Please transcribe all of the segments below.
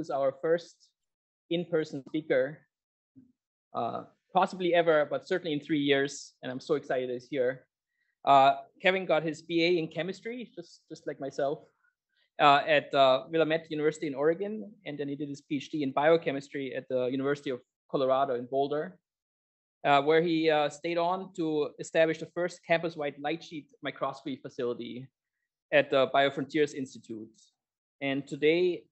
who's our first in-person speaker, possibly ever, but certainly in 3 years. And I'm so excited he's here. Kevin got his BA in chemistry, just like myself, at Willamette University in Oregon. And then he did his PhD in biochemistry at the University of Colorado in Boulder, where he stayed on to establish the first campus-wide light sheet microscopy facility at the BioFrontiers Institute. And today,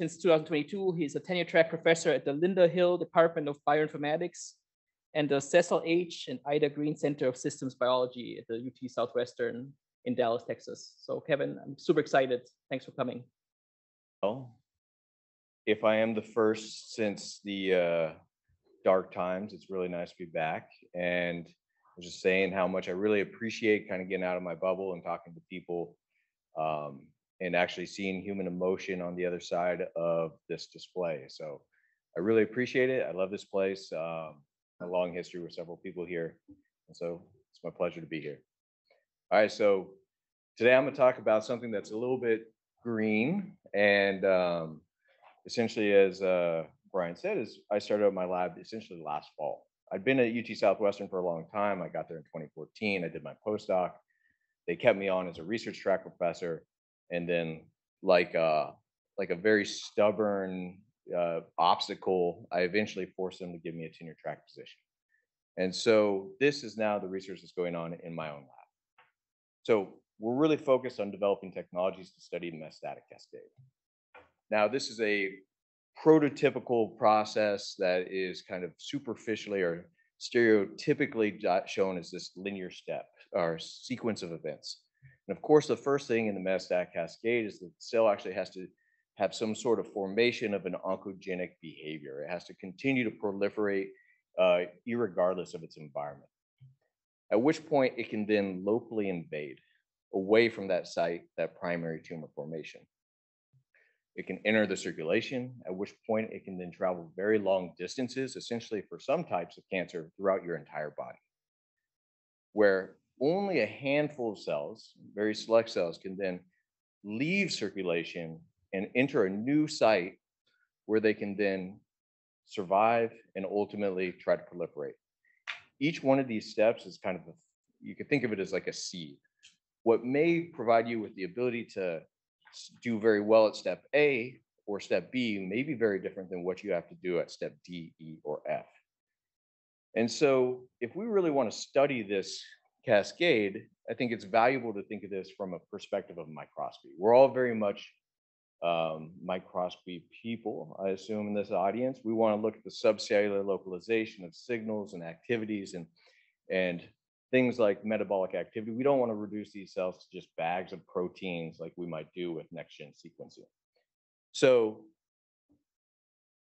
since 2022, he's a tenure-track professor at the Linda Hill Department of Bioinformatics and the Cecil H. and Ida Green Center of Systems Biology at the UT Southwestern in Dallas, Texas. So Kevin, I'm super excited. Thanks for coming. Well, if I am the first since the dark times, it's really nice to be back. And I was just saying how much I really appreciate kind of getting out of my bubble and talking to people and actually seeing human emotion on the other side of this display. So I really appreciate it. I love this place. A long history with several people here. And so it's my pleasure to be here. All right, so today I'm gonna talk about something that's a little bit green. And essentially, as Brian said, is I started up my lab essentially last fall. I'd been at UT Southwestern for a long time. I got there in 2014, I did my postdoc. They kept me on as a research track professor. And then like a very stubborn obstacle, I eventually forced them to give me a tenure track position. And so this is now the research that's going on in my own lab. So we're really focused on developing technologies to study metastatic cascade. Now, this is a prototypical process that is kind of superficially or stereotypically shown as this linear step or sequence of events. And of course, the first thing in the metastatic cascade is that the cell actually has to have some sort of formation of an oncogenic behavior. It has to continue to proliferate irregardless of its environment, at which point it can then locally invade away from that site, that primary tumor formation. It can enter the circulation, at which point it can then travel very long distances, essentially for some types of cancer throughout your entire body, where only a handful of cells, very select cells, can then leave circulation and enter a new site where they can then survive and ultimately try to proliferate. Each one of these steps is kind of, you could think of it as like a seed. What may provide you with the ability to do very well at step A or step B may be very different than what you have to do at step D, E, or F. And so if we really want to study this cascade, I think it's valuable to think of this from a perspective of microscopy. We're all very much microscopy people, I assume, in this audience. We want to look at the subcellular localization of signals and activities and things like metabolic activity. We don't want to reduce these cells to just bags of proteins like we might do with next-gen sequencing. So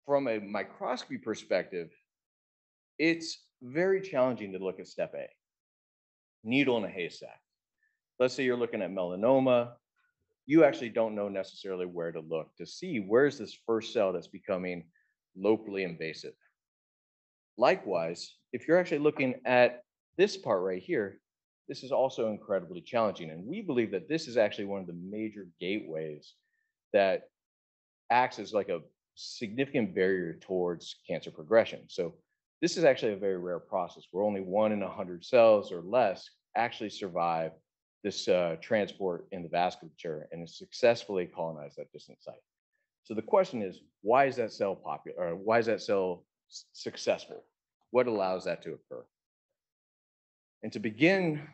from a microscopy perspective, it's very challenging to look at step A, needle in a haystack. Let's say you're looking at melanoma. You actually don't know necessarily where to look to see where's this first cell that's becoming locally invasive. Likewise, if you're actually looking at this part right here, this is also incredibly challenging. And we believe that this is actually one of the major gateways that acts as like a significant barrier towards cancer progression. So this is actually a very rare process where only 1 in 100 cells or less actually survive this transport in the vasculature and successfully colonize that distant site. So the question is, why is that cell popular? Or why is that cell successful? What allows that to occur? And to begin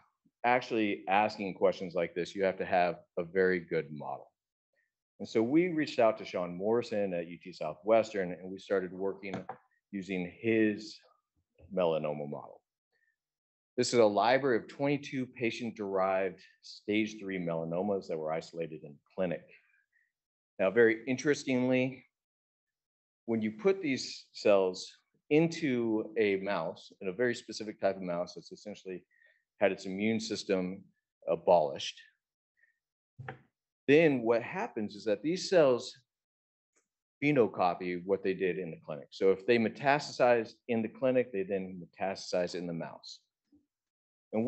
actually asking questions like this, you have to have a very good model. And so we reached out to Sean Morrison at UT Southwestern, and we started working using his melanoma model. This is a library of 22 patient-derived stage 3 melanomas that were isolated in clinic. Now, very interestingly, when you put these cells into a mouse, in a very specific type of mouse that's essentially had its immune system abolished, then what happens is that these cells phenocopy what they did in the clinic. So if they metastasize in the clinic, they then metastasize in the mouse. And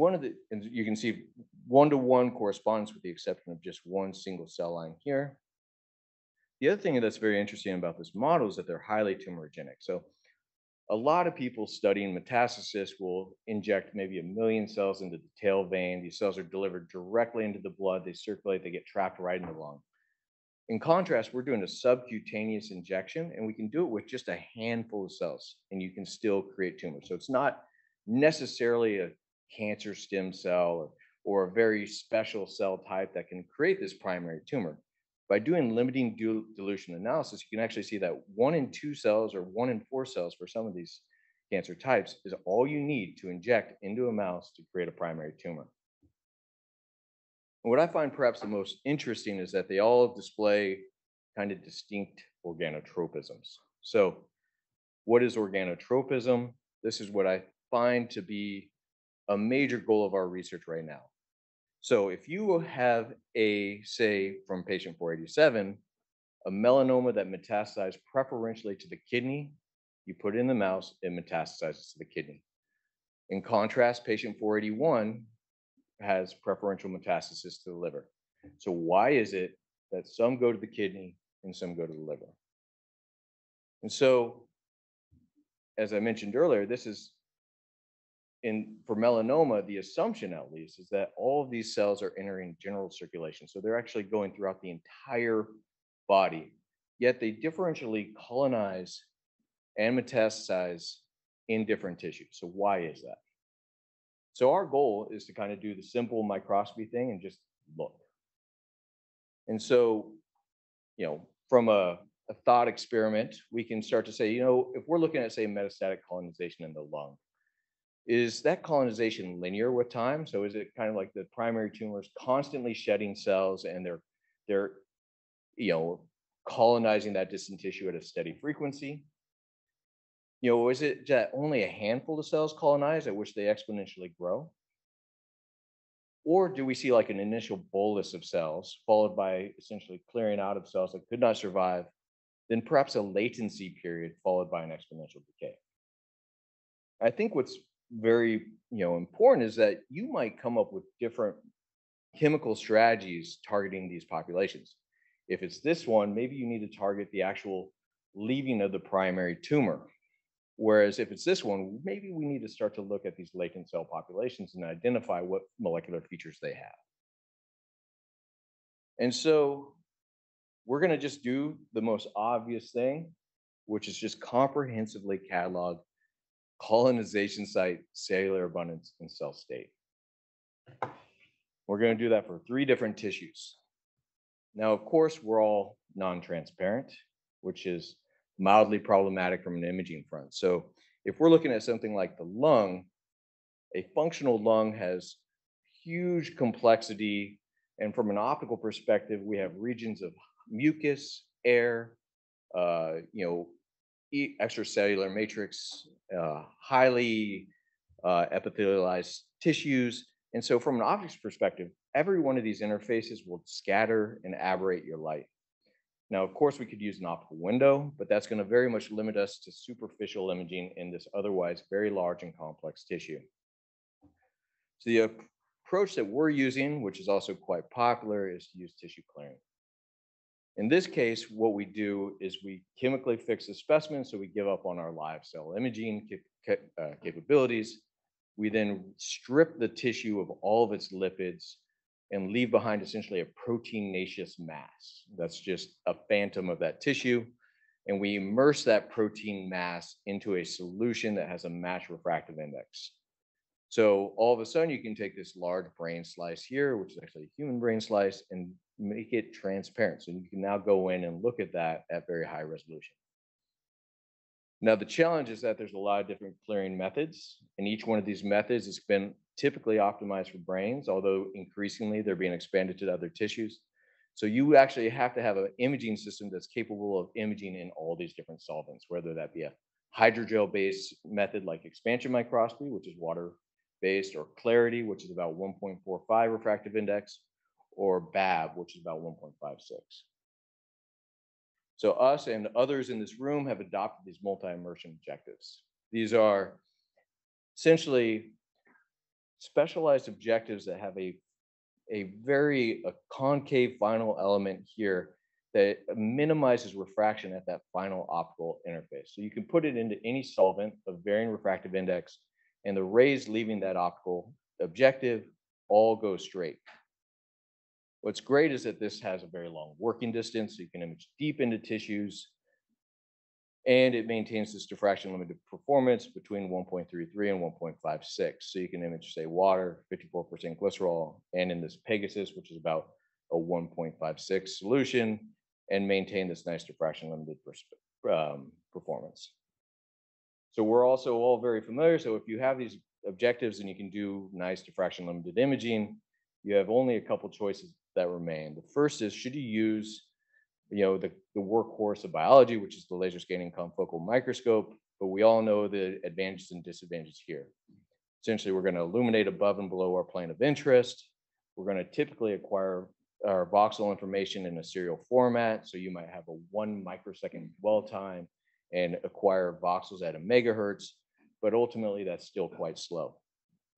and you can see one-to-one correspondence with the exception of just one single cell line here. The other thing that's very interesting about this model is that they're highly tumorigenic. So a lot of people studying metastasis will inject maybe 1 million cells into the tail vein. These cells are delivered directly into the blood. They circulate, they get trapped right in the lung. In contrast, we're doing a subcutaneous injection, and we can do it with just a handful of cells, and you can still create tumors. So it's not necessarily a cancer stem cell or a very special cell type that can create this primary tumor. By doing limiting dilution analysis, you can actually see that 1 in 2 cells or 1 in 4 cells for some of these cancer types is all you need to inject into a mouse to create a primary tumor. And what I find perhaps the most interesting is that they all display kind of distinct organotropisms. So what is organotropism? This is what I find to be a major goal of our research right now. So if you have a, say, from patient 487, a melanoma that metastasized preferentially to the kidney, you put it in the mouse, it metastasizes to the kidney. In contrast, patient 481 has preferential metastasis to the liver. So why is it that some go to the kidney and some go to the liver? And so, as I mentioned earlier, this is for melanoma, the assumption at least is that all of these cells are entering general circulation. So they're actually going throughout the entire body, yet they differentially colonize and metastasize in different tissues. So why is that? So our goal is to kind of do the simple microscopy thing and just look. And so, you know, from a thought experiment, we can start to say, you know, if we're looking at, say, metastatic colonization in the lung, is that colonization linear with time? So is it kind of like the primary tumors constantly shedding cells and they're you know, colonizing that distant tissue at a steady frequency? You know, is it that only a handful of cells colonize at which they exponentially grow? Or do we see like an initial bolus of cells followed by essentially clearing out of cells that could not survive, then perhaps a latency period followed by an exponential decay? I think what's very, you know, important is that you might come up with different chemical strategies targeting these populations. If it's this one, maybe you need to target the actual leaving of the primary tumor. Whereas if it's this one, maybe we need to start to look at these latent cell populations and identify what molecular features they have. And so we're going to just do the most obvious thing, which is just comprehensively catalog colonization site, cellular abundance, and cell state. We're going to do that for 3 different tissues. Now, of course, we're all non-transparent, which is mildly problematic from an imaging front. So if we're looking at something like the lung, a functional lung has huge complexity. And from an optical perspective, we have regions of mucus, air, you know, extracellular matrix, highly epithelialized tissues. And so from an optics perspective, every one of these interfaces will scatter and aberrate your light. Now, of course, we could use an optical window, but that's going to very much limit us to superficial imaging in this otherwise very large and complex tissue. So the approach that we're using, which is also quite popular, is to use tissue clearing. In this case, what we do is we chemically fix the specimen, so we give up on our live cell imaging capabilities. We then strip the tissue of all of its lipids and leave behind essentially a proteinaceous mass. That's just a phantom of that tissue. And we immerse that protein mass into a solution that has a matched refractive index. So all of a sudden, you can take this large brain slice here, which is actually a human brain slice, and make it transparent. So you can now go in and look at that at very high resolution. Now, the challenge is that there's a lot of different clearing methods, and each one of these methods has been typically optimized for brains, although increasingly they're being expanded to other tissues. So you actually have to have an imaging system that's capable of imaging in all these different solvents, whether that be a hydrogel-based method like expansion microscopy, which is water-based, or clarity, which is about 1.45 refractive index, or BAB, which is about 1.56. So us and others in this room have adopted these multi-immersion objectives. These are essentially specialized objectives that have a very concave final element here that minimizes refraction at that final optical interface. So you can put it into any solvent of varying refractive index, and the rays leaving that optical objective all go straight. What's great is that this has a very long working distance, so you can image deep into tissues, and it maintains this diffraction limited performance between 1.33 and 1.56. So you can image, say, water, 54% glycerol, and in this Pegasus, which is about a 1.56 solution, and maintain this nice diffraction limited performance. So we're also all very familiar. So if you have these objectives and you can do nice diffraction limited imaging, you have only a couple choices that remain. The first is, should you use, you know, the workhorse of biology, which is the laser scanning confocal microscope, but we all know the advantages and disadvantages here. Essentially, we're going to illuminate above and below our plane of interest. We're going to typically acquire our voxel information in a serial format. So you might have a 1 microsecond dwell time and acquire voxels at a megahertz, but ultimately that's still quite slow.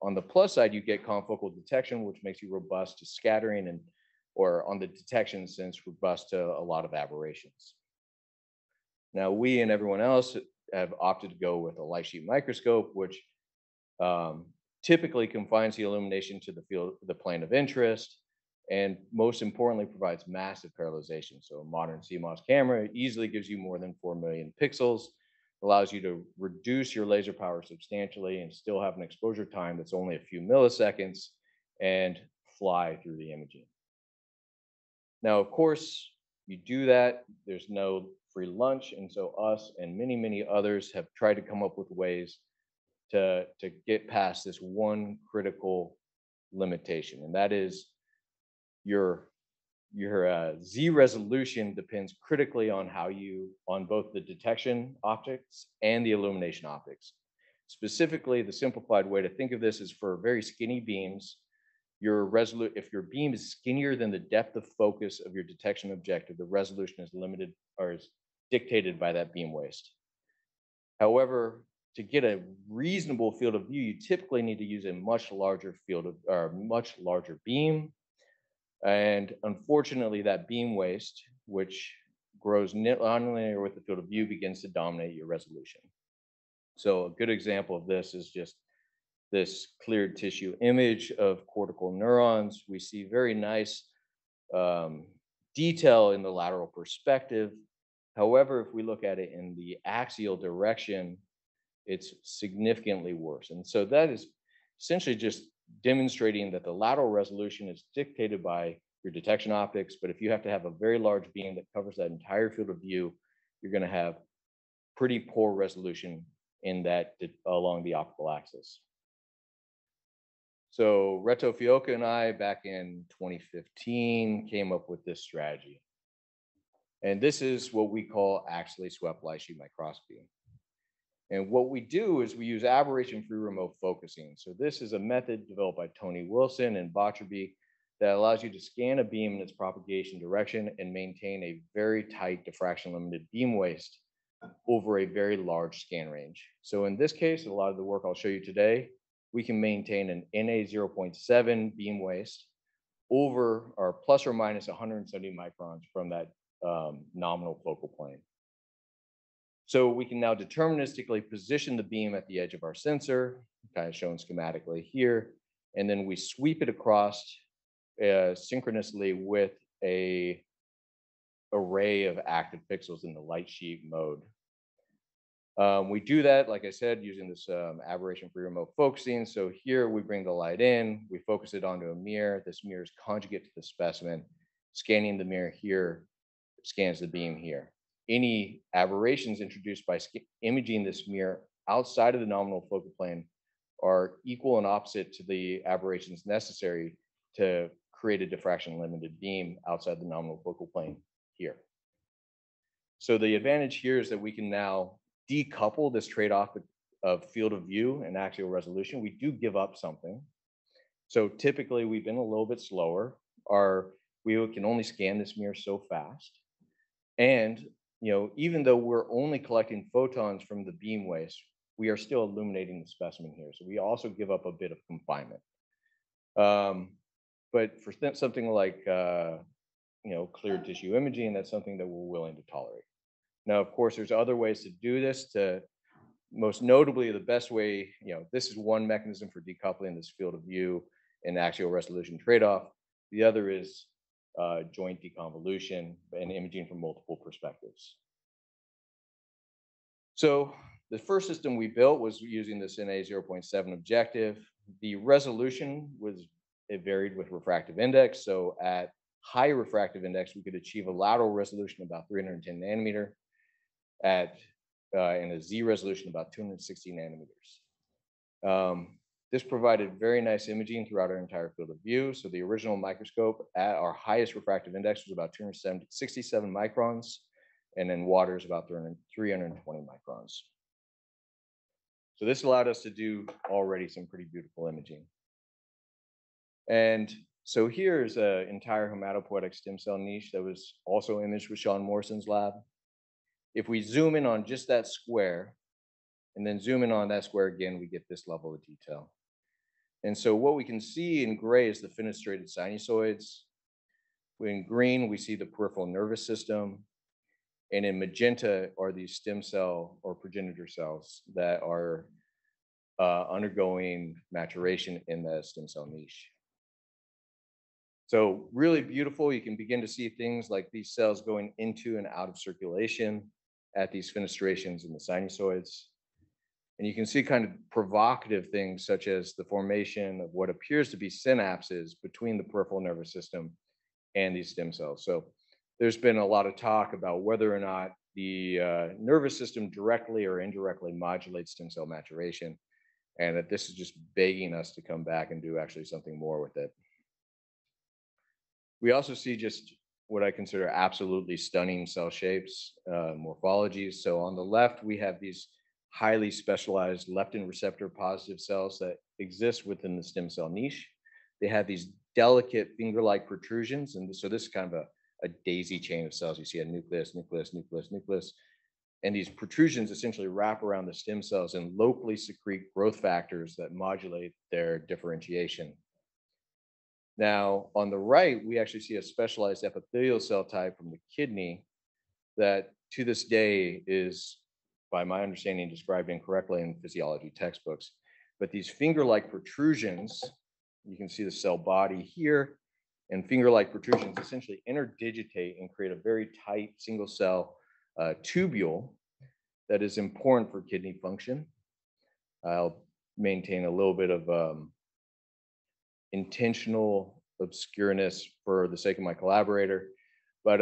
On the plus side, you get confocal detection, which makes you robust to scattering, and or on the detection sense, robust to a lot of aberrations. Now, we and everyone else have opted to go with a light sheet microscope, which typically confines the illumination to the field, the plane of interest, and most importantly, provides massive parallelization. So a modern CMOS camera easily gives you more than 4 million pixels, allows you to reduce your laser power substantially and still have an exposure time that's only a few milliseconds and fly through the imaging. Now, of course, you do that, there's no free lunch. And so us and many, many others have tried to come up with ways to get past this one critical limitation. And that is your Z resolution depends critically on how you, on both the detection optics and the illumination optics. Specifically, the simplified way to think of this is for very skinny beams, if your beam is skinnier than the depth of focus of your detection objective, the resolution is limited or is dictated by that beam waist. However, to get a reasonable field of view, you typically need to use a much larger field of, or much larger beam. And unfortunately, that beam waist, which grows nonlinear with the field of view, begins to dominate your resolution. So a good example of this is just this cleared tissue image of cortical neurons. We see very nice detail in the lateral perspective. However, if we look at it in the axial direction, it's significantly worse. And so that is essentially just demonstrating that the lateral resolution is dictated by your detection optics. But if you have to have a very large beam that covers that entire field of view, you're going to have pretty poor resolution in that along the optical axis. So Reto Fiocca and I, back in 2015, came up with this strategy. And this is what we call axially swept light sheet microscopy. And what we do is we use aberration-free remote focusing. So this is a method developed by Tony Wilson and Botcherby that allows you to scan a beam in its propagation direction and maintain a very tight diffraction-limited beam waist over a very large scan range. So in this case, a lot of the work I'll show you today, we can maintain an NA 0.7 beam waist over or plus or minus 170 microns from that nominal focal plane. So we can now deterministically position the beam at the edge of our sensor, kind of shown schematically here, and then we sweep it across synchronously with an array of active pixels in the light sheet mode. We do that, like I said, using this aberration-free remote focusing. So here we bring the light in, we focus it onto a mirror. This mirror is conjugate to the specimen. Scanning the mirror here scans the beam here. Any aberrations introduced by imaging this mirror outside of the nominal focal plane are equal and opposite to the aberrations necessary to create a diffraction-limited beam outside the nominal focal plane here. So the advantage here is that we can now decouple this trade-off of field of view and axial resolution. We do give up something. So typically we've been a little bit slower. We can only scan this mirror so fast. And, you know, even though we're only collecting photons from the beam waist, we are still illuminating the specimen here. So we also give up a bit of confinement. But for something like cleared tissue imaging. That's something that we're willing to tolerate. Now, of course, there's other ways to do this. Most notably, the best way, this is one mechanism for decoupling this field of view and axial resolution trade-off. The other is joint deconvolution and imaging from multiple perspectives. So the first system we built was using this NA 0.7 objective. The resolution it varied with refractive index. So at high refractive index, we could achieve a lateral resolution about 310 nanometer. In a Z resolution about 260 nanometers. This provided very nice imaging throughout our entire field of view. So the original microscope at our highest refractive index was about 267 microns, and in Waters about 320 microns. So this allowed us to do already some pretty beautiful imaging. And so here's an entire hematopoietic stem cell niche that was also imaged with Sean Morrison's lab. If we zoom in on just that square and then zoom in on that square again, we get this level of detail. And so what we can see in gray is the fenestrated sinusoids. In green, we see the peripheral nervous system. And in magenta are these stem cell or progenitor cells that are undergoing maturation in the stem cell niche. So really beautiful. You can begin to see things like these cells going into and out of circulation at these fenestrations in the sinusoids. And you can see kind of provocative things such as the formation of what appears to be synapses between the peripheral nervous system and these stem cells. So there's been a lot of talk about whether or not the nervous system directly or indirectly modulates stem cell maturation, and that this is just begging us to come back and do actually something more with it. We also see just what I consider absolutely stunning cell shapes, morphologies. So on the left, we have these highly specialized leptin receptor positive cells that exist within the stem cell niche. They have these delicate finger-like protrusions. And so this is kind of a daisy chain of cells. You see a nucleus, nucleus, nucleus, nucleus. And these protrusions essentially wrap around the stem cells and locally secrete growth factors that modulate their differentiation. Now, on the right, we actually see a specialized epithelial cell type from the kidney that to this day is, by my understanding, described incorrectly in physiology textbooks. But these finger-like protrusions, you can see the cell body here, and finger-like protrusions essentially interdigitate and create a very tight single cell tubule that is important for kidney function. I'll maintain a little bit of intentional obscureness for the sake of my collaborator, but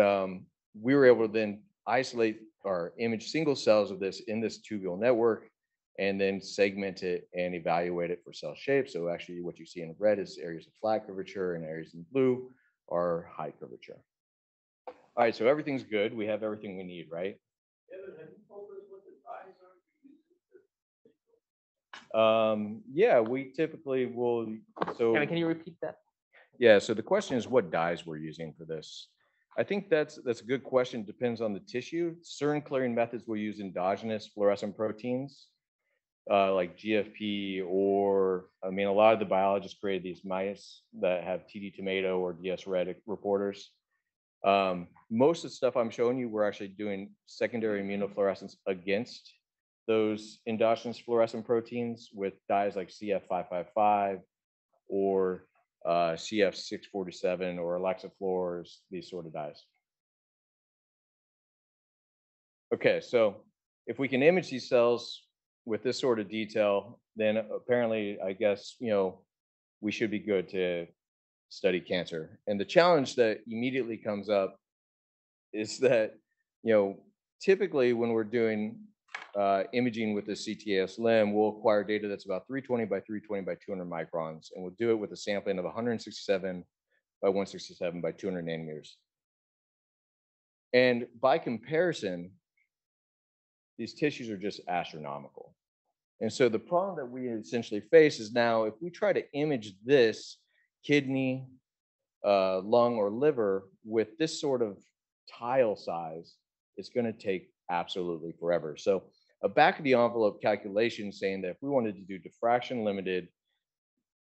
we were able to then isolate or image single cells of this in this tubule network and then segment it and evaluate it for cell shape. So actually what you see in red is areas of flat curvature and areas in blue are high curvature. All right, so everything's good. We have everything we need, right? Yeah, we typically will. So can you repeat that? Yeah, so the question is what dyes we're using for this. I think that's a good question. Depends on the tissue. Certain clearing methods will use endogenous fluorescent proteins like GFP, or I mean, a lot of the biologists created these mice that have TD Tomato or DS Red reporters. Most of the stuff I'm showing you, we're actually doing secondary immunofluorescence against those endogenous fluorescent proteins with dyes like CF555 or CF647 or Alexa Fluors, these sort of dyes. Okay, so if we can image these cells with this sort of detail, then apparently, I guess, we should be good to study cancer. And the challenge that immediately comes up is that, typically when we're doing imaging with the CTASLM, we'll acquire data that's about 320 by 320 by 200 microns, and we'll do it with a sampling of 167 by 167 by 200 nanometers. And by comparison, these tissues are just astronomical. And so the problem that we essentially face is now if we try to image this kidney, lung, or liver with this sort of tile size, it's going to take absolutely forever. So a back of the envelope calculation saying that if we wanted to do diffraction limited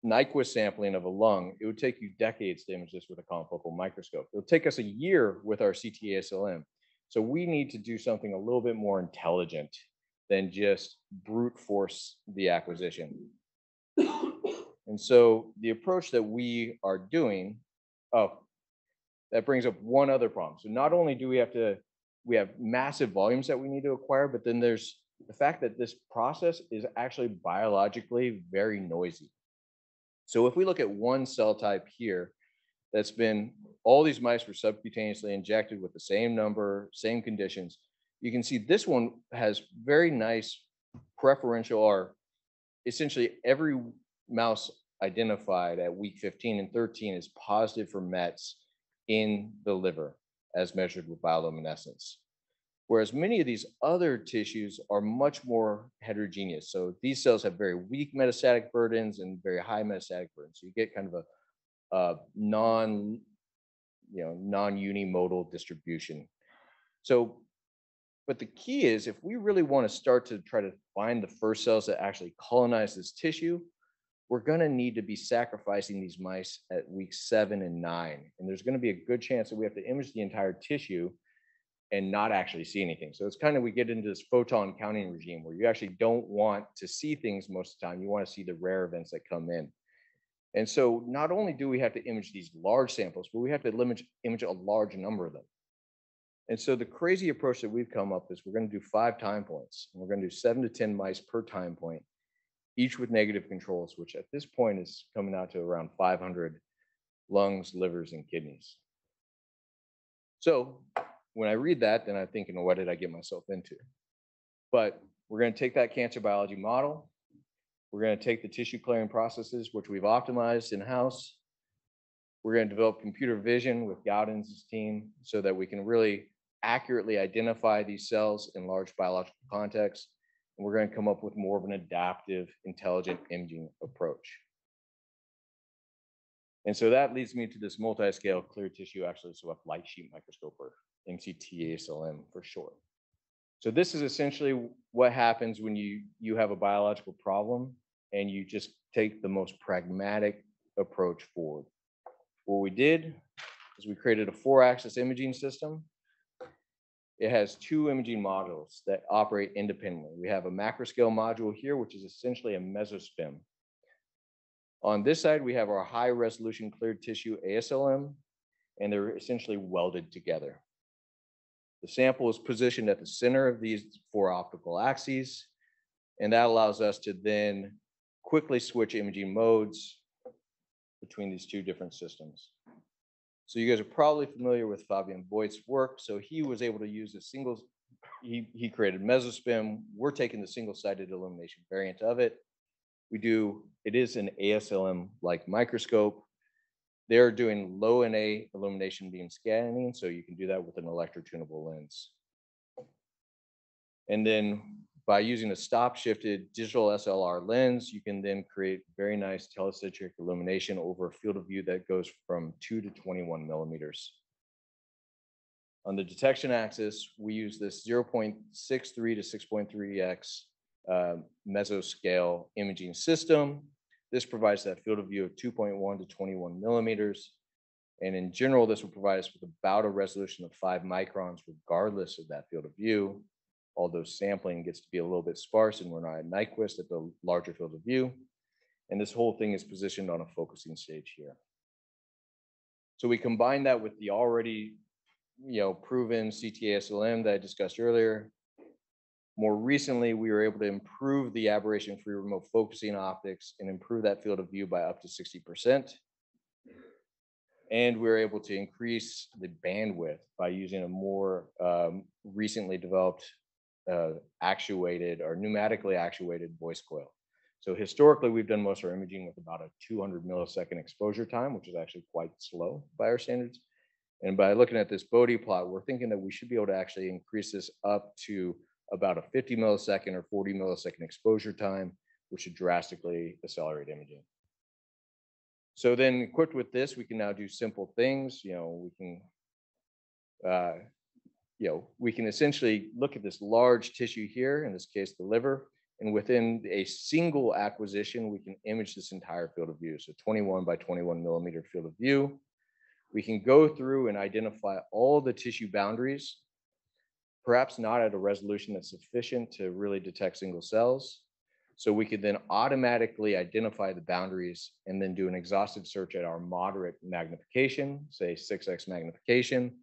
Nyquist sampling of a lung, it would take you decades to image this with a confocal microscope. It'll take us a year with our CT-ASLM. So we need to do something a little bit more intelligent than just brute force the acquisition. And so the approach that we are doing, that brings up one other problem. So not only do we have to, we have massive volumes that we need to acquire, but then there's the fact that this process is actually biologically very noisy. So if we look at one cell type here, that's been, all these mice were subcutaneously injected with the same number, same conditions. You can see this one has very nice preferential, or essentially every mouse identified at week 15 and 13 is positive for METs in the liver as measured with bioluminescence. Whereas many of these other tissues are much more heterogeneous. So these cells have very weak metastatic burdens and very high metastatic burdens. So you get kind of a non-unimodal distribution. So, but the key is, if we really want to start to try to find the first cells that actually colonize this tissue, we're going to need to be sacrificing these mice at weeks 7 and 9. And there's going to be a good chance that we have to image the entire tissue and not actually see anything. So it's kind of, we get into this photon counting regime where you actually don't want to see things most of the time. You want to see the rare events that come in. And so not only do we have to image these large samples, but we have to image a large number of them. And so the crazy approach that we've come up is we're going to do 5 time points, and we're going to do 7 to 10 mice per time point, each with negative controls, which at this point is coming out to around 500 lungs, livers, and kidneys. So when I read that, then I'm thinking, well, what did I get myself into? But we're going to take that cancer biology model. We're going to take the tissue clearing processes, which we've optimized in-house. We're going to develop computer vision with Gowans' team so that we can really accurately identify these cells in large biological contexts. And we're going to come up with more of an adaptive, intelligent imaging approach. And so that leads me to this multi-scale cleared tissue axially swept light sheet microscope, or MCT-ASLM for short. So this is essentially what happens when you have a biological problem and you just take the most pragmatic approach forward. What we did is we created a 4-axis imaging system. It has 2 imaging modules that operate independently. We have a macroscale module here, which is essentially a mesoSPIM. On this side, we have our high-resolution cleared tissue ASLM, and they're essentially welded together. The sample is positioned at the center of these 4 optical axes, and that allows us to then quickly switch imaging modes between these 2 different systems. So you guys are probably familiar with Fabian Voigt's work. So he was able to use a single, he created mesoSPIM. We're taking the single-sided illumination variant of it. We do, it is an ASLM-like microscope. They're doing low NA illumination beam scanning. So you can do that with an electrotunable lens. And then by using a stop-shifted digital SLR lens, you can then create very nice telescopic illumination over a field of view that goes from 2 to 21 millimeters. On the detection axis, we use this 0.63 to 6.3x mesoscale imaging system. This provides that field of view of 2.1 to 21 millimeters. And in general, this will provide us with about a resolution of 5 microns, regardless of that field of view. Although sampling gets to be a little bit sparse and we're not at Nyquist at the larger field of view. And this whole thing is positioned on a focusing stage here. So we combine that with the already proven CT-ASLM that I discussed earlier. More recently, we were able to improve the aberration-free remote focusing optics and improve that field of view by up to 60%. And we were able to increase the bandwidth by using a more recently developed actuated or pneumatically actuated voice coil. So historically, we've done most of our imaging with about a 200 millisecond exposure time, which is actually quite slow by our standards. And by looking at this Bode plot, we're thinking that we should be able to actually increase this up to about a 50 millisecond or 40 millisecond exposure time, which should drastically accelerate imaging. So then equipped with this, we can now do simple things. We can essentially look at this large tissue here, in this case, the liver, And within a single acquisition, we can image this entire field of view. So 21 by 21 millimeter field of view. We can go through and identify all the tissue boundaries, perhaps not at a resolution that's sufficient to really detect single cells. So we could then automatically identify the boundaries and then do an exhaustive search at our moderate magnification, say 6x magnification,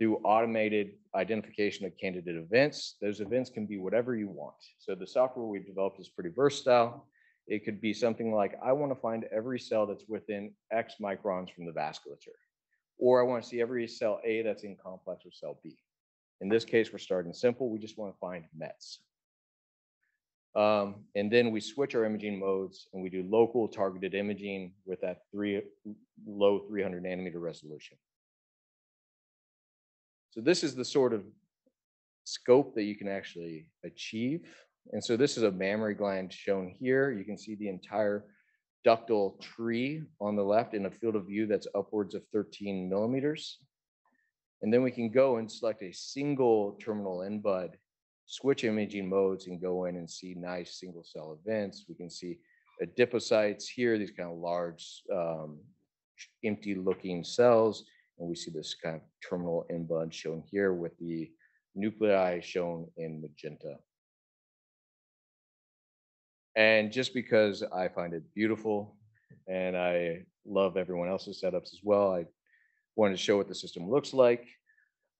do automated identification of candidate events. Those events can be whatever you want. So the software we've developed is pretty versatile. It could be something like, I want to find every cell that's within X microns from the vasculature, or I want to see every cell A that's in complex or cell B. In this case, we're starting simple. We just want to find METs. And then we switch our imaging modes and we do local targeted imaging with that low 300 nanometer resolution. So this is the sort of scope that you can actually achieve. And so this is a mammary gland shown here. You can see the entire ductal tree on the left in a field of view that's upwards of 13 millimeters. And then we can go and select a single terminal end bud, switch imaging modes, and go in and see nice single cell events. We can see adipocytes here, these kind of large empty looking cells. And we see this kind of terminal end bud shown here with the nuclei shown in magenta. And just because I find it beautiful and I love everyone else's setups as well, I wanted to show what the system looks like.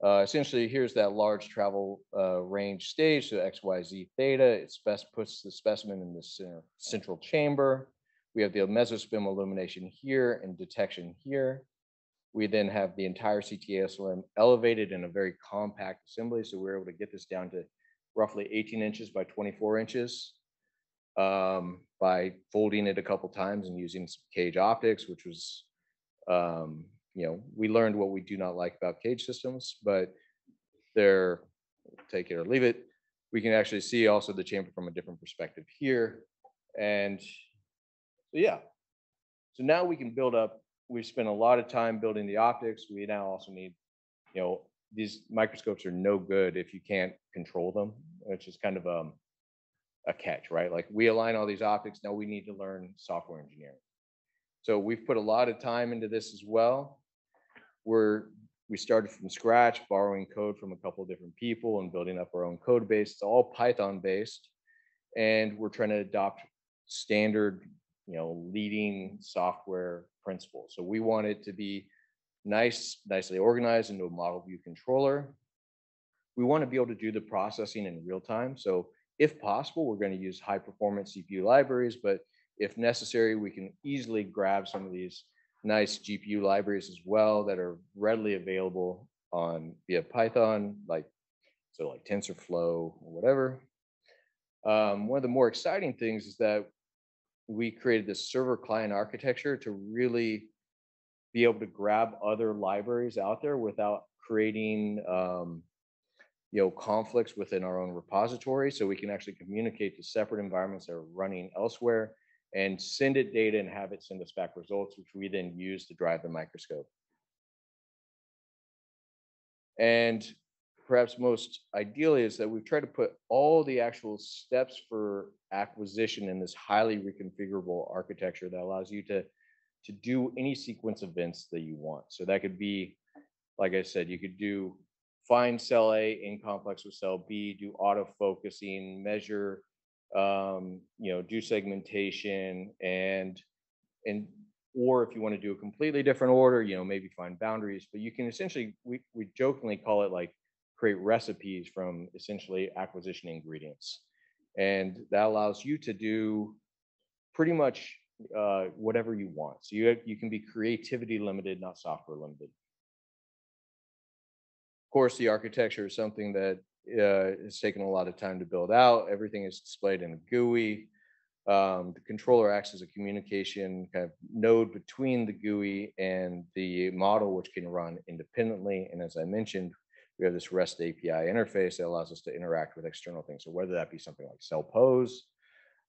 Essentially, here's that large travel range stage, so XYZ theta. It puts the specimen in the central chamber. We have the mesoSPIM illumination here and detection here. We then have the entire CT-ASLM elevated in a very compact assembly, so we're able to get this down to roughly 18 inches by 24 inches by folding it a couple times and using some cage optics, which was you know, we learned what we do not like about cage systems, but they're take it or leave it. We can actually see also the chamber from a different perspective here. And so, yeah, so now we can build up. We've spent a lot of time building the optics. We now also need, you know, these microscopes are no good if you can't control them, which is kind of a catch, right? Like, we align all these optics. Now we need to learn software engineering. So we've put a lot of time into this as well. We started from scratch, borrowing code from a couple of different people and building up our own code base. It's all Python based, and we're trying to adopt standard, you know, leading software principles. So we want it to be nicely organized into a model view controller. We want to be able to do the processing in real time. So if possible, we're going to use high performance CPU libraries, but if necessary, we can easily grab some of these nice GPU libraries as well that are readily available on via Python, like TensorFlow or whatever. One of the more exciting things is that we created this server client architecture to really be able to grab other libraries out there without creating you know, conflicts within our own repository. So we can actually communicate to separate environments that are running elsewhere and send it data and have it send us back results, which we then use to drive the microscope. And perhaps most ideally is that we've tried to put all the actual steps for acquisition in this highly reconfigurable architecture that allows you to do any sequence events that you want. So that could be, like I said, you could do find cell A in complex with cell B, do autofocusing, measure, you know, do segmentation, and or if you want to do a completely different order, you know, maybe find boundaries. But you can essentially, we jokingly call it like create recipes from essentially acquisition ingredients, and that allows you to do pretty much whatever you want. So you can be creativity limited, not software limited. Of course, the architecture is something that it's taken a lot of time to build out. Everything is displayed in a GUI. The controller acts as a communication kind of node between the GUI and the model, which can run independently. And as I mentioned, we have this REST API interface that allows us to interact with external things. So whether that be something like Cellpose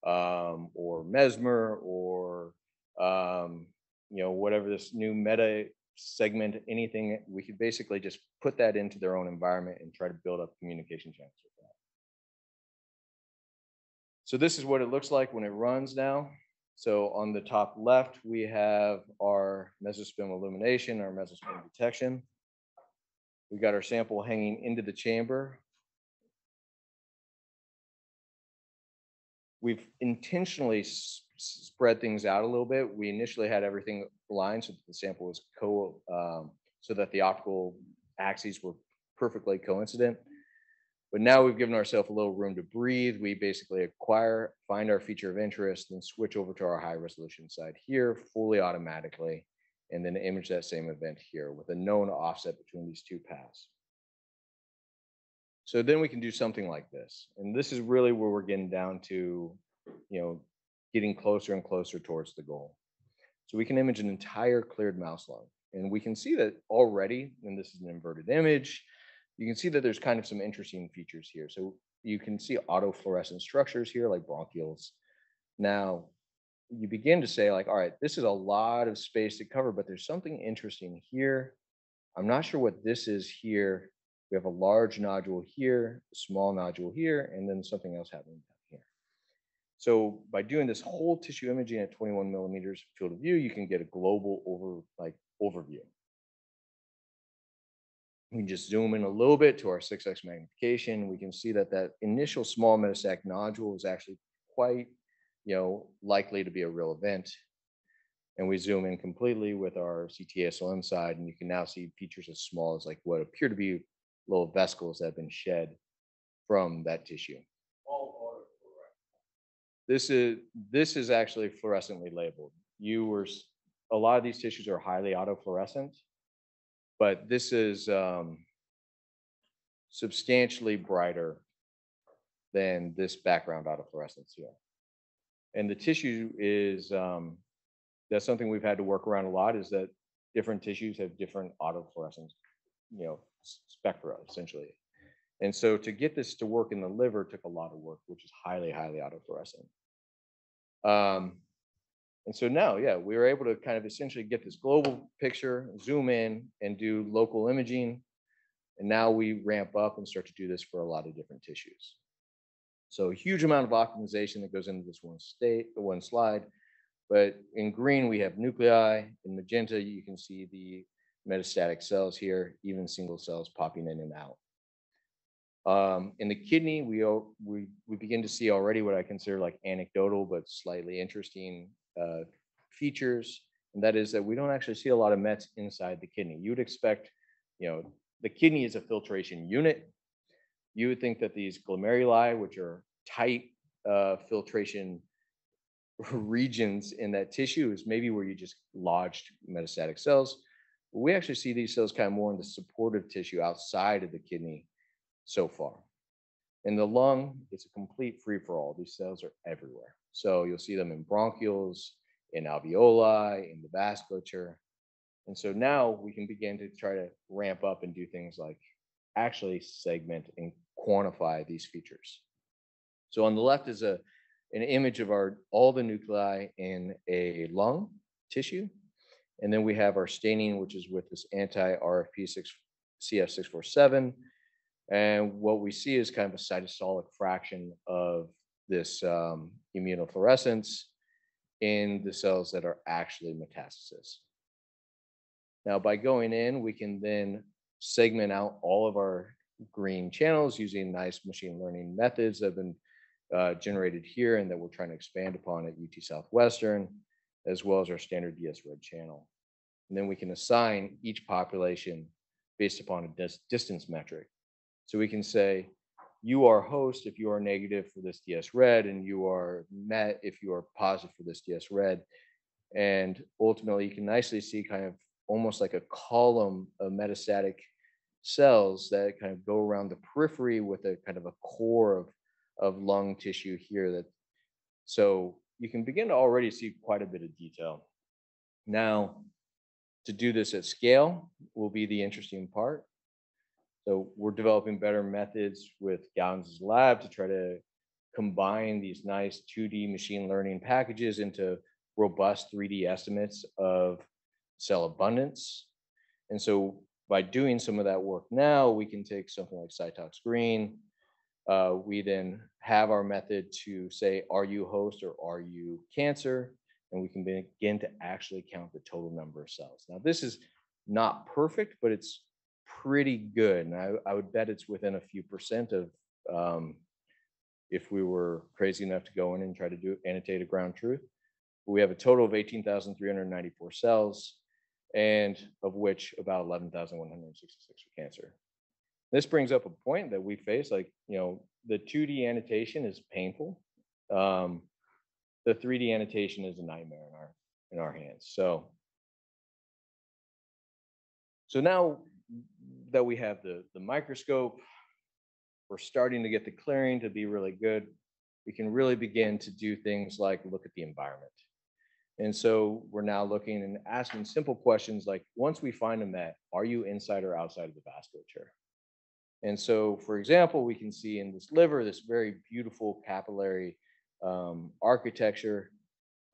or Mesmer or you know, whatever this new meta segment, anything, we could basically just put that into their own environment and try to build up communication channels with that. So this is what it looks like when it runs now. So on the top left, we have our mesoSPIM illumination, our mesoSPIM detection. We got our sample hanging into the chamber. We've intentionally spread things out a little bit. We initially had everything aligned so that the sample was so that the optical axes were perfectly coincident. But now we've given ourselves a little room to breathe. We basically acquire, find our feature of interest, and switch over to our high resolution side here fully automatically, and then image that same event here with a known offset between these two paths. So then we can do something like this. And this is really where we're getting down to, you know, getting closer and closer towards the goal. So we can image an entire cleared mouse lung. And we can see that already, and this is an inverted image, you can see that there's kind of some interesting features here. So you can see autofluorescent structures here like bronchioles. Now, you begin to say like, all right, this is a lot of space to cover, but there's something interesting here. I'm not sure what this is here. We have a large nodule here, a small nodule here, and then something else happening down here. So by doing this whole tissue imaging at 21 millimeters field of view, you can get a global overview. We can just zoom in a little bit to our 6x magnification. We can see that that initial small metastatic nodule is actually quite, you know, likely to be a real event. And we zoom in completely with our CT-ASLM side, and you can now see features as small as like what appear to be little vesicles that have been shed from that tissue. All autofluorescent. This is actually fluorescently labeled. A lot of these tissues are highly autofluorescent, but this is substantially brighter than this background autofluorescence here. And the tissue is, that's something we've had to work around a lot, is that different tissues have different autofluorescence, you know, spectra essentially. And so to get this to work in the liver took a lot of work, which is highly, highly autofluorescent. And so now, yeah, we were able to kind of essentially get this global picture, zoom in, and do local imaging. And now we ramp up and start to do this for a lot of different tissues. So a huge amount of optimization that goes into this one slide. But in green, we have nuclei. In magenta, you can see the metastatic cells here, even single cells popping in and out. In the kidney, we begin to see already what I consider like anecdotal, but slightly interesting features, and that is that we don't actually see a lot of mets inside the kidney. You would expect, you know, the kidney is a filtration unit. You would think that these glomeruli, which are tight filtration regions in that tissue, is maybe where you just lodged metastatic cells. But we actually see these cells kind of more in the supportive tissue outside of the kidney so far. In the lung, it's a complete free-for-all. These cells are everywhere. So you'll see them in bronchioles, in alveoli, in the vasculature. And so now we can begin to try to ramp up and do things like actually segment and quantify these features. So on the left is an image of all the nuclei in a lung tissue. And then we have our staining, which is with this anti-RFP CF647. And what we see is kind of a cytosolic fraction of this immunofluorescence in the cells that are actually metastasis. Now, by going in, we can then segment out all of our green channels using nice machine learning methods that have been generated here and that we're trying to expand upon at UT Southwestern, as well as our standard DS Red channel. And then we can assign each population based upon a distance metric. So we can say, you are host if you are negative for this DS Red, and you are met if you are positive for this DS Red. And ultimately, you can nicely see kind of almost like a column of metastatic cells that kind of go around the periphery with a kind of a core of lung tissue here. So you can begin to already see quite a bit of detail. Now, to do this at scale will be the interesting part. So we're developing better methods with Gowans' lab to try to combine these nice 2D machine learning packages into robust 3D estimates of cell abundance. And so by doing some of that work now, we can take something like Cytox Green, We then have our method to say, are you host or are you cancer? And we can begin to actually count the total number of cells. Now, this is not perfect, but it's pretty good. And I would bet it's within a few percent of if we were crazy enough to go in and try to do annotate a ground truth. We have a total of 18,394 cells, and of which about 11,166 are cancer. This brings up a point that we face, like, you know, the 2D annotation is painful. The 3D annotation is a nightmare in our hands. So now that we have the microscope, we're starting to get the clearing to be really good. We can really begin to do things like look at the environment. And so we're now looking and asking simple questions like, once we find them, that are you inside or outside of the vasculature? And so, for example, we can see in this liver, this very beautiful capillary architecture,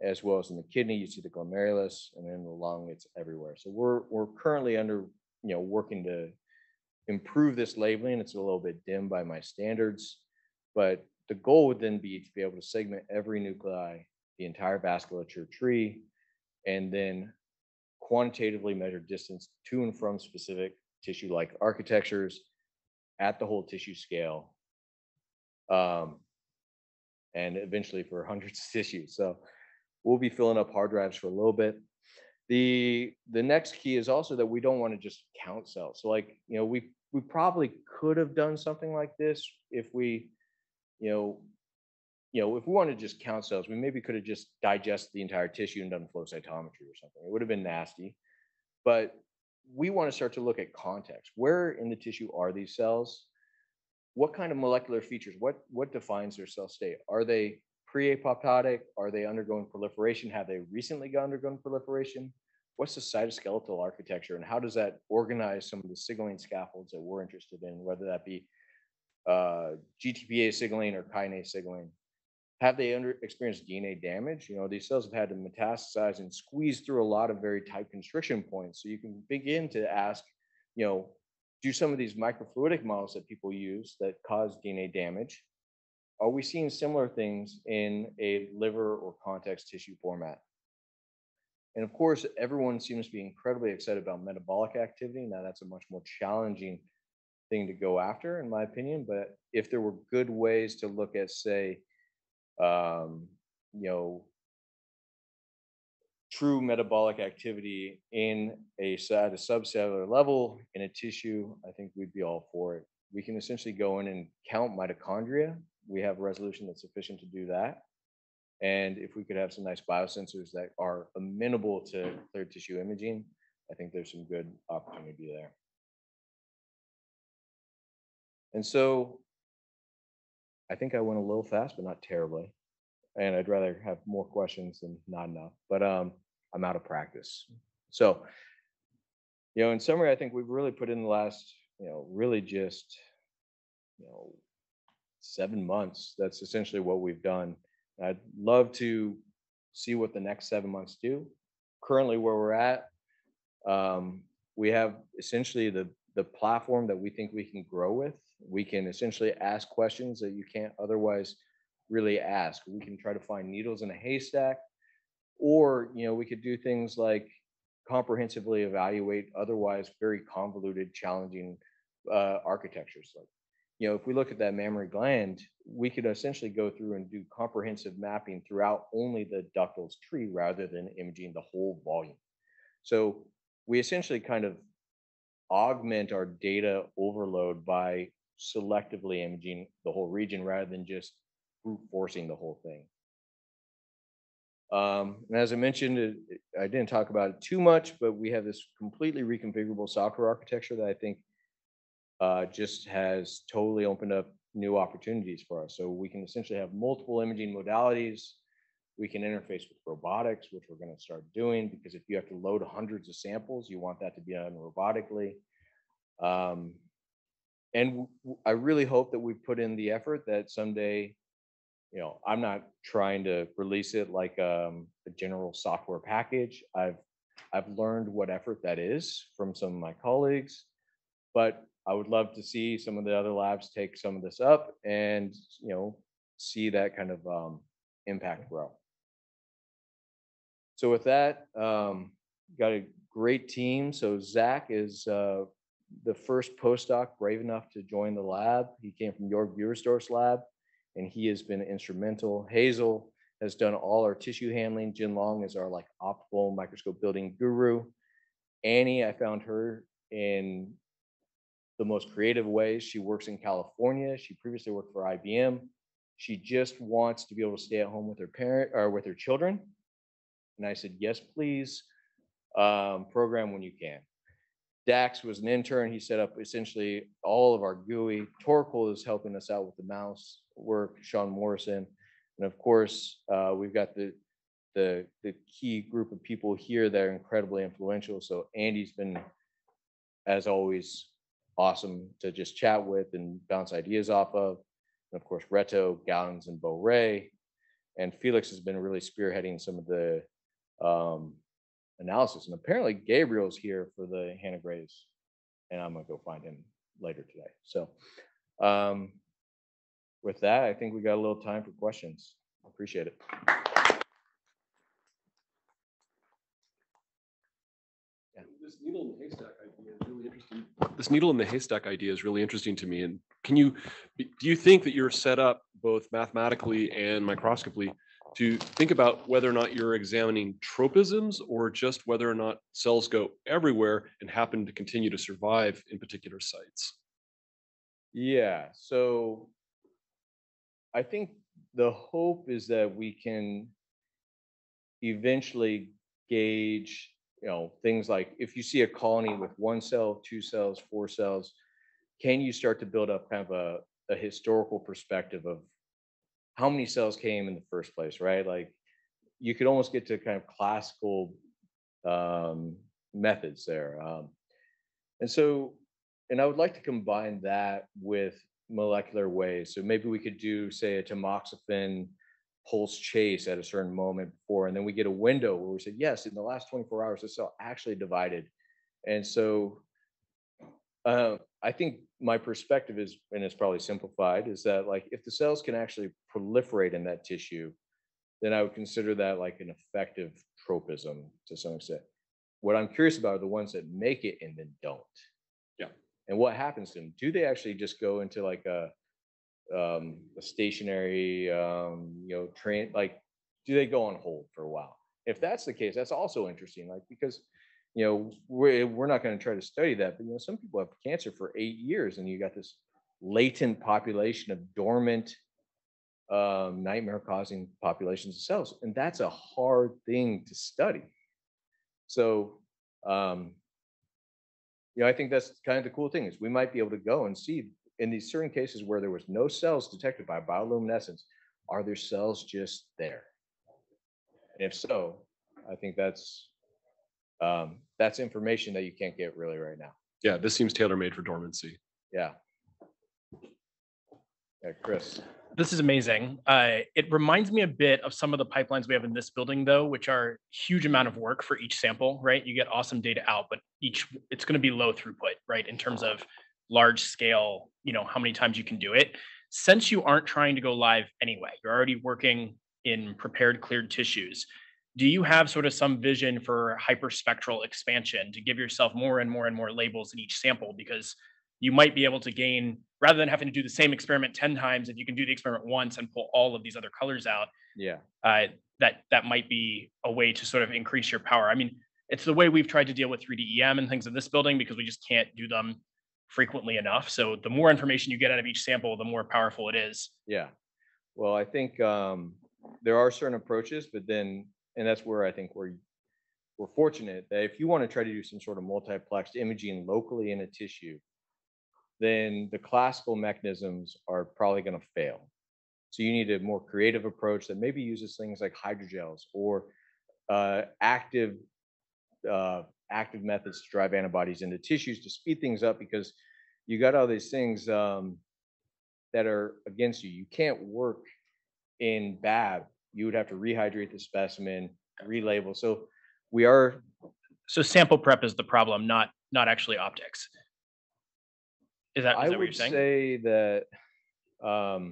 as well as in the kidney, you see the glomerulus, and then the lung, it's everywhere. So we're currently under, you know, working to improve this labeling. It's a little bit dim by my standards, but the goal would then be to be able to segment every nuclei, the entire vasculature tree, and then quantitatively measure distance to and from specific tissue-like architectures at the whole tissue scale, and eventually for hundreds of tissues. So we'll be filling up hard drives for a little bit. The next key is also that we don't want to just count cells. So, like, you know, we probably could have done something like this if we, if we wanted to just count cells, we maybe could have just digested the entire tissue and done flow cytometry or something. It would have been nasty, but we want to start to look at context. Where in the tissue are these cells? What kind of molecular features? What defines their cell state? Are they pre-apoptotic? Are they undergoing proliferation? Have they recently undergone proliferation? What's the cytoskeletal architecture, and how does that organize some of the signaling scaffolds that we're interested in, whether that be GTPA signaling or kinase signaling? Have they experienced DNA damage? You know, these cells have had to metastasize and squeeze through a lot of very tight constriction points. So you can begin to ask, you know, do some of these microfluidic models that people use that cause DNA damage, are we seeing similar things in a liver or context tissue format? And of course, everyone seems to be incredibly excited about metabolic activity. Now, that's a much more challenging thing to go after, in my opinion. But if there were good ways to look at, say, true metabolic activity in at a subcellular level in a tissue, I think we'd be all for it. We can essentially go in and count mitochondria. We have resolution that's sufficient to do that. And if we could have some nice biosensors that are amenable to cleared tissue imaging, I think there's some good opportunity there. And so I think I went a little fast, but not terribly. And I'd rather have more questions than not enough, but I'm out of practice. So, you know, in summary, I think we've really put in the last, really just, 7 months. That's essentially what we've done. And I'd love to see what the next 7 months do. Currently where we're at, we have essentially the platform that we think we can grow with. We can essentially ask questions that you can't otherwise really ask. We can try to find needles in a haystack, or, we could do things like comprehensively evaluate otherwise very convoluted, challenging architectures. Like, if we look at that mammary gland, we could essentially go through and do comprehensive mapping throughout only the ductal tree rather than imaging the whole volume. So we essentially kind of augment our data overload by selectively imaging the whole region rather than just brute forcing the whole thing. And as I mentioned, I didn't talk about it too much, but we have this completely reconfigurable software architecture that I think just has totally opened up new opportunities for us. So we can essentially have multiple imaging modalities. We can interface with robotics, which we're going to start doing, because if you have to load hundreds of samples, you want that to be done robotically. And I really hope that we put in the effort that someday, I'm not trying to release it like a general software package. I've learned what effort that is from some of my colleagues, but I would love to see some of the other labs take some of this up and, you know, see that kind of impact grow. So with that, got a great team. So Zach is the first postdoc brave enough to join the lab. He came from Jorg Buersdorf's lab, and he has been instrumental. Hazel has done all our tissue handling. Jin Long is our like optical microscope building guru. Annie, I found her in the most creative ways. She works in California. She previously worked for IBM. She just wants to be able to stay at home with her parent or with her children. And I said, yes, please, program when you can. Dax was an intern. He set up essentially all of our GUI. Torkel is helping us out with the mouse work, Sean Morrison. And of course, we've got the key group of people here that are incredibly influential. So Andy's been, as always, awesome to just chat with and bounce ideas off of. And of course, Reto, Gowans, and Bo Ray. And Felix has been really spearheading some of the analysis. And apparently Gabriel's here for the Hannah Graves, and I'm gonna go find him later today. So with that, I think we got a little time for questions. I appreciate it. Yeah. This needle in the haystack idea is really interesting. This needle in the haystack idea is really interesting to me. And can you, do you think that you're set up both mathematically and microscopically to think about whether or not you're examining tropisms or just whether or not cells go everywhere and happen to continue to survive in particular sites? Yeah, so I think the hope is that we can eventually gauge, you know, things like if you see a colony with 1 cell, 2 cells, 4 cells, can you start to build up kind of a historical perspective of how many cells came in the first place, right? Like you could almost get to kind of classical methods there. And I would like to combine that with molecular ways. So maybe we could do, say, a tamoxifen pulse chase at a certain moment before, and then we get a window where we say, yes, in the last 24 hours, this cell actually divided. And so I think my perspective is, and it's probably simplified, is that like if the cells can actually proliferate in that tissue, then I would consider that like an effective tropism to some extent. What I'm curious about are the ones that make it and then don't. Yeah. And what happens to them? Do they actually just go into like a stationary, you know, train? Like, do they go on hold for a while? If that's the case, that's also interesting. Like, because you know, we're not going to try to study that, but you know, some people have cancer for 8 years, and you got this latent population of dormant, nightmare-causing populations of cells, and that's a hard thing to study. So, you know, I think that's kind of the cool thing is we might be able to go and see in these certain cases where there was no cells detected by bioluminescence, are there cells just there? And if so, I think that's information that you can't get really right now. Yeah, this seems tailor-made for dormancy. Yeah. Yeah, Chris. This is amazing. It reminds me a bit of some of the pipelines we have in this building, though, which are huge amount of work for each sample, right? You get awesome data out, but it's going to be low throughput, right? In terms of large scale, you know, how many times you can do it. Since you aren't trying to go live anyway, you're already working in prepared cleared tissues. Do you have sort of some vision for hyperspectral expansion to give yourself more and more and more labels in each sample? Because you might be able to gain, rather than having to do the same experiment 10 times, if you can do the experiment once and pull all of these other colors out, yeah, that might be a way to sort of increase your power. I mean, it's the way we've tried to deal with 3D EM and things in this building because we just can't do them frequently enough. So the more information you get out of each sample, the more powerful it is. Yeah. Well, I think there are certain approaches, but then, and that's where I think we're fortunate that if you want to try to do some sort of multiplexed imaging locally in a tissue, then the classical mechanisms are probably going to fail. So you need a more creative approach that maybe uses things like hydrogels or active methods to drive antibodies into tissues to speed things up, because you got all these things that are against you. You can't work in BAB. You would have to rehydrate the specimen, relabel. So we are. So sample prep is the problem, not actually optics. Is that what you're saying? I would say that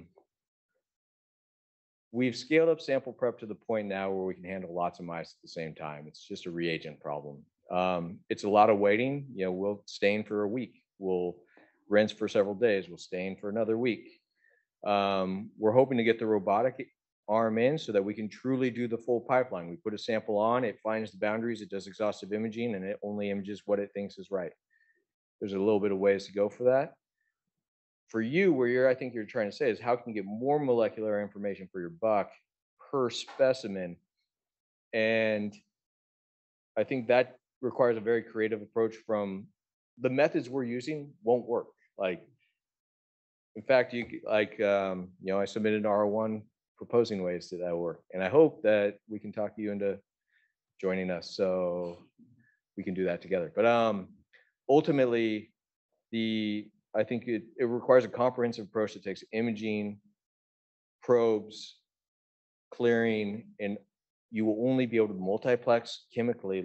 we've scaled up sample prep to the point now where we can handle lots of mice at the same time. It's just a reagent problem. It's a lot of waiting. You know, we'll stain for a week. We'll rinse for several days. We'll stain for another week. We're hoping to get the robotic arm in so that we can truly do the full pipeline. We put a sample on, it finds the boundaries, it does exhaustive imaging, and it only images what it thinks is right. There's a little bit of ways to go for that. For you, where you're, I think you're trying to say is how can you get more molecular information for your buck per specimen? And I think that requires a very creative approach from the methods we're using won't work. Like, in fact, you know, I submitted an R01 proposing ways to that work. And I hope that we can talk you into joining us so we can do that together. But ultimately, I think it requires a comprehensive approach that takes imaging, probes, clearing, and you will only be able to multiplex chemically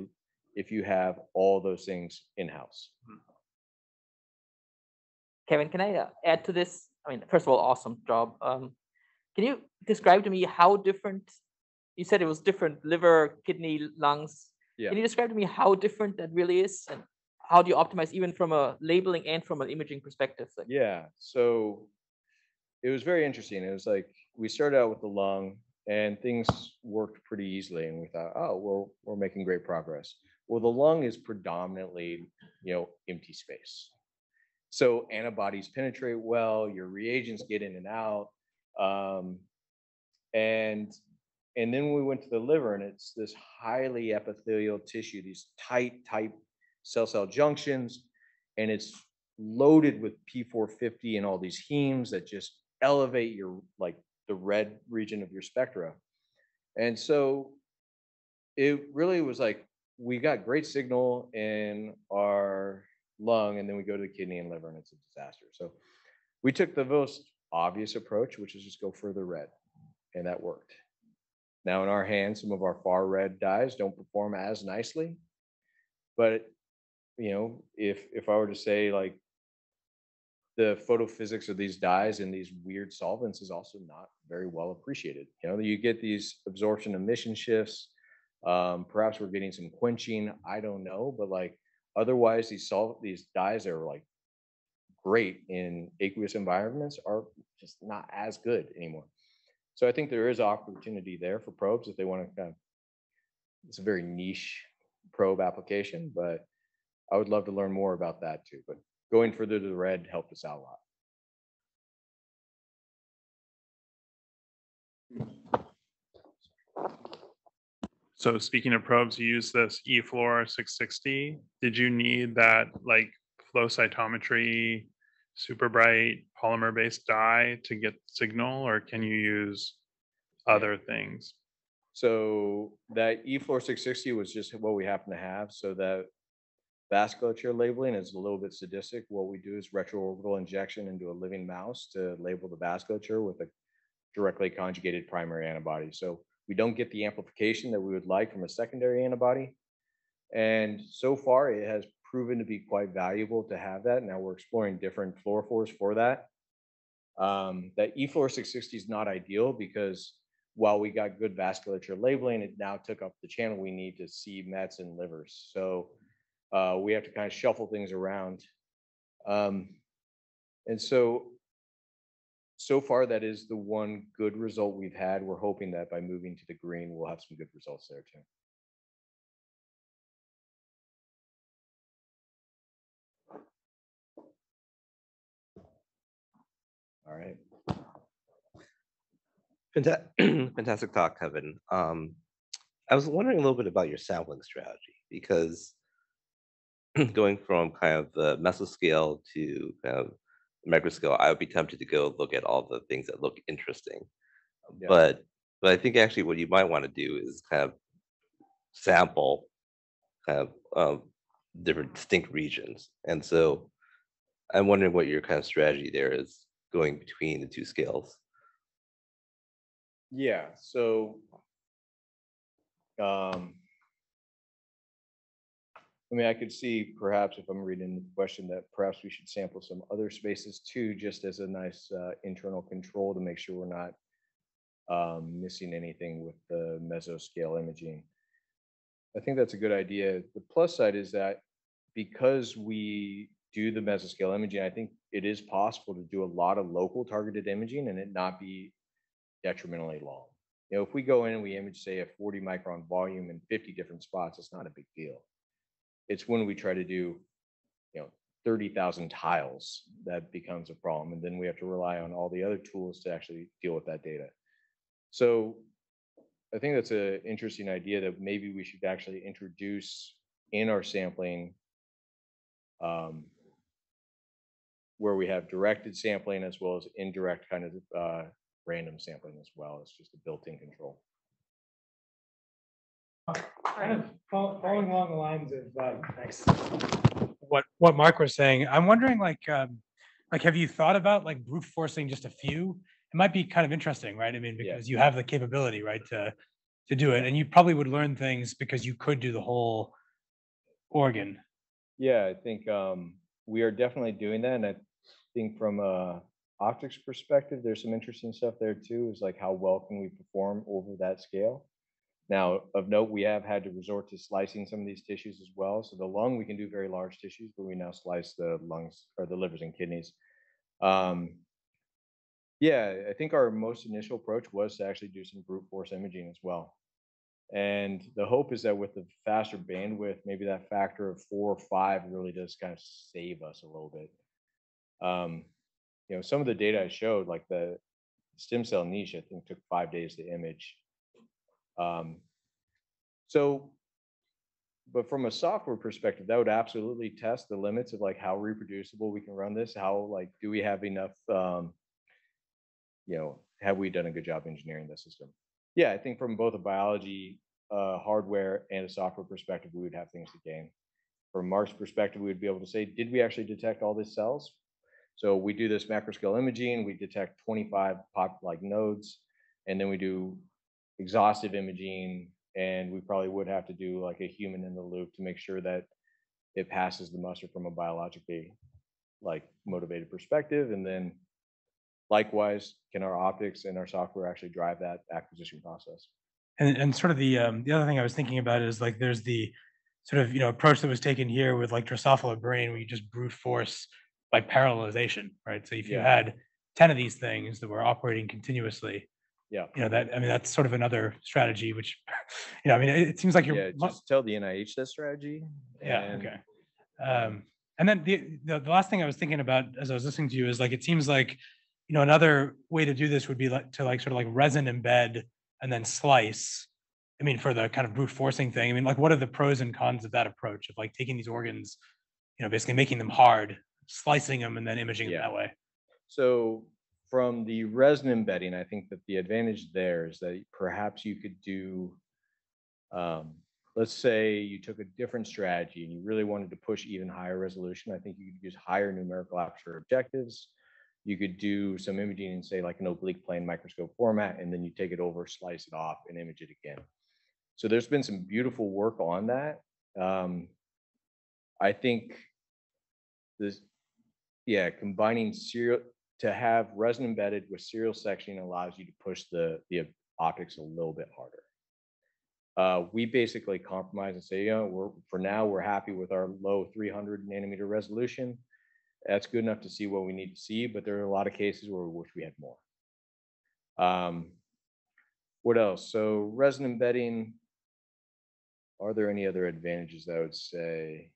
if you have all those things in-house. Kevin, can I add to this? I mean, first of all, awesome job. Can you describe to me how different, you said it was different, liver, kidney, lungs. Yeah. Can you describe to me how different that really is? And how do you optimize even from a labeling and from an imaging perspective? Yeah, so it was very interesting. It was like, we started out with the lung and things worked pretty easily. And we thought, oh, well, we're making great progress. Well, the lung is predominantly, you know, empty space. So antibodies penetrate well, your reagents get in and out. And then we went to the liver, and it's this highly epithelial tissue, these tight cell-cell junctions, and it's loaded with P450 and all these hemes that just elevate your, like, the red region of your spectra. And so it really was like, we got great signal in our lung, and then we go to the kidney and liver, and it's a disaster. So we took the most obvious approach, which is just go further red, and that worked. Now in our hands, some of our far red dyes don't perform as nicely, but you know, if I were to say, like, the photophysics of these dyes and these weird solvents is also not very well appreciated. You know, you get these absorption emission shifts. Perhaps we're getting some quenching, I don't know, but like otherwise these dyes are like great in aqueous environments are just not as good anymore. So I think there is opportunity there for probes if they want to kind of, it's a very niche probe application, but I would love to learn more about that too. But going further to the red helped us out a lot. So speaking of probes, you use this eFluor 660. Did you need that, like, flow cytometry, super bright polymer-based dye to get signal, or can you use other things? So that eFluor 660 was just what we happen to have. So that vasculature labeling is a little bit sadistic. What we do is retroorbital injection into a living mouse to label the vasculature with a directly conjugated primary antibody. So we don't get the amplification that we would like from a secondary antibody. And so far it has proven to be quite valuable to have that. Now we're exploring different fluorophores for that. That eFluor 660 is not ideal because while we got good vasculature labeling, it now took up the channel we need to see mets and livers. So we have to kind of shuffle things around. And so far that is the one good result we've had. We're hoping that by moving to the green, we'll have some good results there too. All right. Fantastic talk, Kevin. I was wondering a little bit about your sampling strategy, because going from kind of the mesoscale to kind of microscale, I would be tempted to go look at all the things that look interesting. Yeah. But I think actually what you might want to do is kind of sample kind of different distinct regions. And so I'm wondering what your kind of strategy there is, going between the two scales. Yeah, so I mean, I could see perhaps, if I'm reading the question, that perhaps we should sample some other spaces too, just as a nice internal control to make sure we're not missing anything with the mesoscale imaging. I think that's a good idea. The plus side is that because we do the mesoscale imaging, I think it is possible to do a lot of local targeted imaging and it not be detrimentally long. You know, if we go in and we image, say, a 40 micron volume in 50 different spots, it's not a big deal. It's when we try to do, you know, 30,000 tiles that becomes a problem, and then we have to rely on all the other tools to actually deal with that data. So I think that's an interesting idea that maybe we should actually introduce in our sampling, where we have directed sampling as well as indirect kind of random sampling as well. It's just a built-in control. Kind of following along the lines of what Mark was saying, I'm wondering, like have you thought about like brute forcing just a few? It might be kind of interesting, right? I mean, because you have the capability, right, to do it, and you probably would learn things because you could do the whole organ. Yeah, I think we are definitely doing that, and I think from a optics perspective, there's some interesting stuff there too. Is like how well can we perform over that scale? Now, of note, we have had to resort to slicing some of these tissues as well. So the lung, we can do very large tissues, but we now slice the lungs or the livers and kidneys. Yeah, I think our most initial approach was to actually do some brute force imaging as well. And the hope is that with the faster bandwidth, maybe that factor of 4 or 5 really does kind of save us a little bit. You know, some of the data I showed, like the stem cell niche, I think took 5 days to image. But from a software perspective, that would absolutely test the limits of like how reproducible we can run this, how like, do we have enough, you know, have we done a good job engineering the system? Yeah, I think from both a biology, hardware and a software perspective, we would have things to gain. From Mark's perspective, we would be able to say, did we actually detect all these cells? So we do this macroscale imaging, we detect 25 pop-like nodes, and then we do exhaustive imaging, and we probably would have to do like a human in the loop to make sure that it passes the muster from a biologically like motivated perspective. And then likewise, can our optics and our software actually drive that acquisition process? And sort of the other thing I was thinking about is like there's the sort of, you know, approach that was taken here with like Drosophila brain, where you just brute force by parallelization, right? So if you had 10 of these things that were operating continuously, you know, that, I mean, that's sort of another strategy, which, you know, I mean, it seems like you're just tell the NIH that strategy. And then the last thing I was thinking about as I was listening to you is like, it seems like, you know, another way to do this would be like to like sort of like resin embed and then slice. I mean, for the kind of brute forcing thing, I mean, like what are the pros and cons of that approach of like taking these organs, you know, basically making them hard, slicing them and then imaging them that way? So from the resin embedding, I think that the advantage there is that perhaps you could do, let's say you took a different strategy and you really wanted to push even higher resolution. I think you could use higher numerical aperture objectives. You could do some imaging in, say, like an oblique plane microscope format, and then you take it over, slice it off, and image it again. So there's been some beautiful work on that. I think this, combining serial, to have resin embedded with serial sectioning allows you to push the optics a little bit harder. We basically compromise and say, you know, for now, we're happy with our low 300 nanometer resolution. That's good enough to see what we need to see, but there are a lot of cases where we wish we had more. What else? So resin embedding, are there any other advantages that I would say?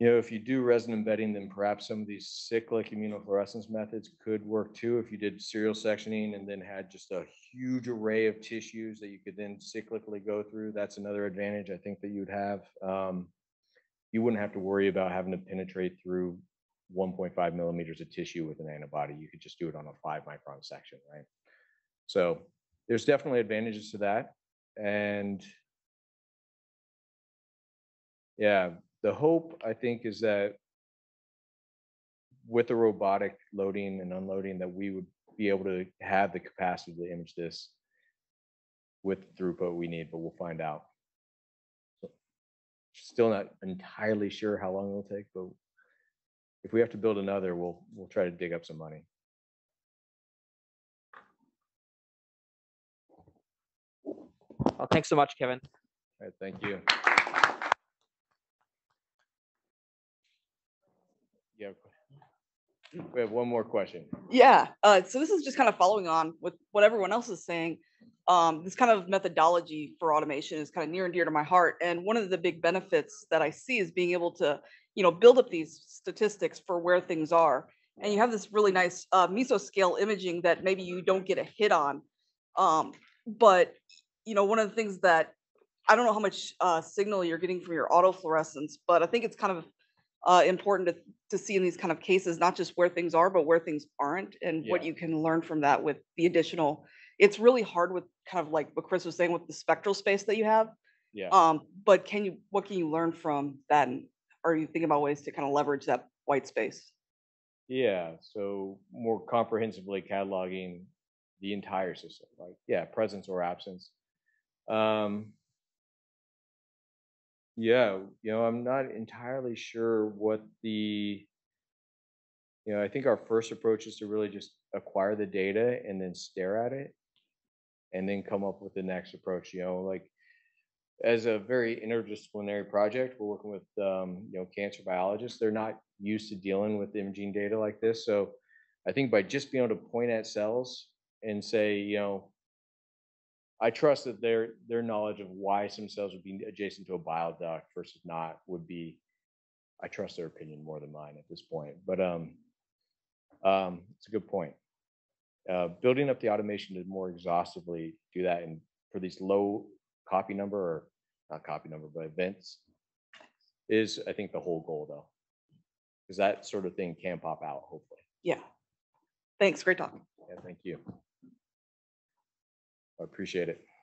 You know, if you do resin embedding, then perhaps some of these cyclic immunofluorescence methods could work too. If you did serial sectioning and then had just a huge array of tissues that you could then cyclically go through, that's another advantage I think that you'd have. You wouldn't have to worry about having to penetrate through 1.5 millimeters of tissue with an antibody. You could just do it on a 5 micron section, right? So there's definitely advantages to that. And yeah, the hope, I think, is that with the robotic loading and unloading, that we would be able to have the capacity to image this with the throughput we need, but we'll find out. So still not entirely sure how long it'll take, but if we have to build another, we'll try to dig up some money. Well, thanks so much, Kevin. All right, thank you. Yeah, we have one more question. Yeah, so this is just kind of following on with what everyone else is saying. This kind of methodology for automation is kind of near and dear to my heart. And one of the big benefits that I see is being able to, you know, build up these statistics for where things are. And you have this really nice mesoscale imaging that maybe you don't get a hit on. But, you know, one of the things that I don't know how much signal you're getting from your autofluorescence, but I think it's kind of important to see in these kind of cases, not just where things are, but where things aren't, and what you can learn from that with the additional. It's really hard with kind of like what Chris was saying with the spectral space that you have. Yeah. But can you, what can you learn from that? And are you thinking about ways to kind of leverage that white space? Yeah. So more comprehensively cataloging the entire system, like, yeah, presence or absence. Yeah, you know, I'm not entirely sure what the, you know, I think our first approach is to really just acquire the data and then stare at it and then come up with the next approach. You know, like as a very interdisciplinary project, we're working with, you know, cancer biologists. They're not used to dealing with imaging data like this. So I think by just being able to point at cells and say, you know, I trust that their knowledge of why some cells would be adjacent to a bile duct versus not would be, I trust their opinion more than mine at this point. But it's a good point. Building up the automation to more exhaustively do that, and for these low copy number, or not copy number, but events, is I think the whole goal though, because that sort of thing can pop out hopefully. Yeah. Thanks. Great talk. Yeah. Thank you. I appreciate it.